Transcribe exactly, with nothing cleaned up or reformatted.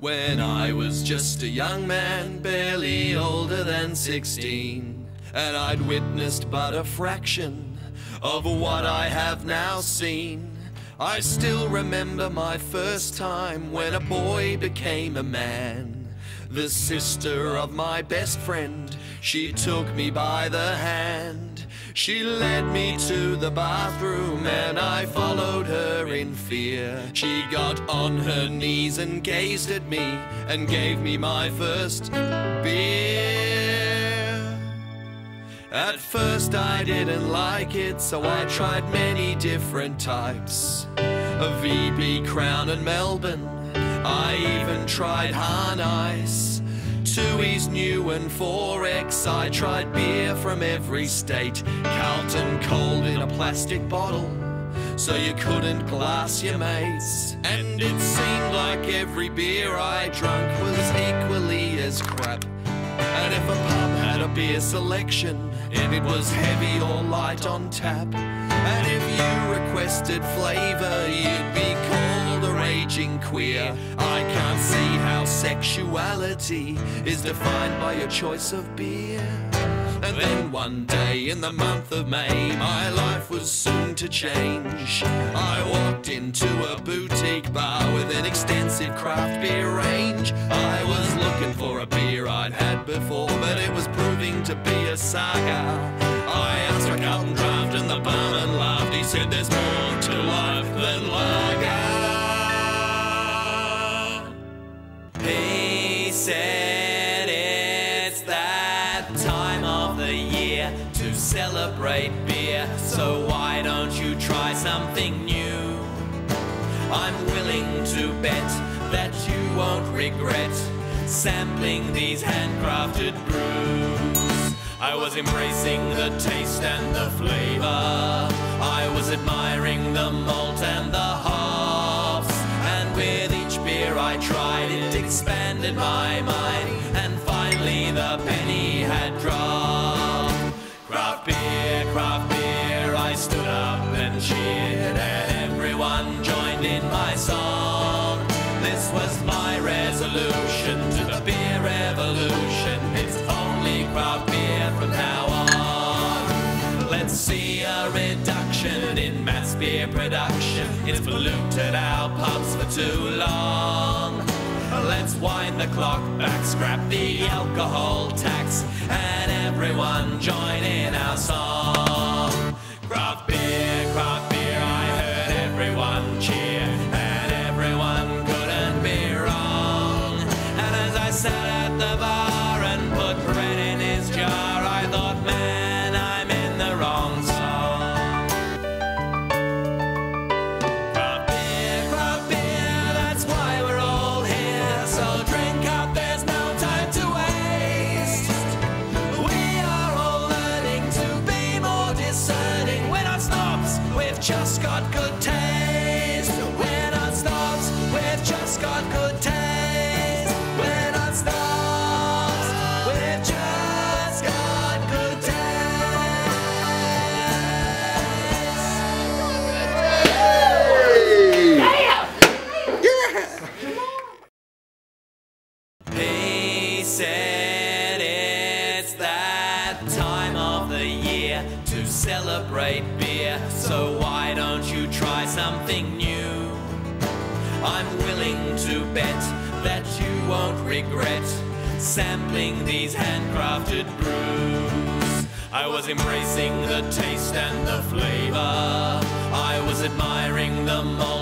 When I was just a young man, barely older than sixteen, and I'd witnessed but a fraction of what I have now seen. I still remember my first time when a boy became a man. The sister of my best friend, she took me by the hand. She led me to the bathroom and I followed her in fear. She got on her knees and gazed at me and gave me my first beer. At first I didn't like it, so I tried many different types. A V B, Crown and Melbourne, I even tried Hahn Ice. two E's new and four X, I tried beer from every state. Carlton cold in a plastic bottle, so you couldn't glass your mates. And it seemed like every beer I drank was equally as crap. And if a pub had a beer selection, if it was heavy or light on tap, and if you requested flavour, you'd be called a raging queer. I can't see how sexuality is defined by your choice of beer. And then one day in the month of May, my life was soon to change. I walked into a boutique bar with an extensive craft beer range. I was looking for a beer I'd had before, but it was proving to be a saga. I asked for Carlton Craft and the barman laughed. He said there's more to life than lager. He said it's that time of the year to celebrate beer, so why don't you try something new? I'm willing to bet that you won't regret sampling these handcrafted brews. I was embracing the taste and the flavour. I was admiring the malt and the hops. And with each beer I tried, it expanded my mind. And finally the penny had dropped. Craft beer, craft beer, I stood up and cheered. And everyone joined in my song. This was my resolution to the beer revolution. It's only craft beer from now on. Let's see a reduction in mass beer production. It's polluted our pubs for too long. Let's wind the clock back, scrap the alcohol tax, and everyone join in our song. Craft beer, craft beer, I heard everyone cheer, and everyone couldn't be wrong. And as I sat at the bar and put bread in his jar, man, I'm in the wrong song. Craft beer, craft beer, that's why we're all here. So drink up, there's no time to waste. We are all learning to be more discerning. We're not snobs, we've just got good taste. We're not snobs, we've just got good taste. Said it's that time of the year to celebrate beer, so why don't you try something new? I'm willing to bet that you won't regret sampling these handcrafted brews. I was embracing the taste and the flavor. I was admiring the malt.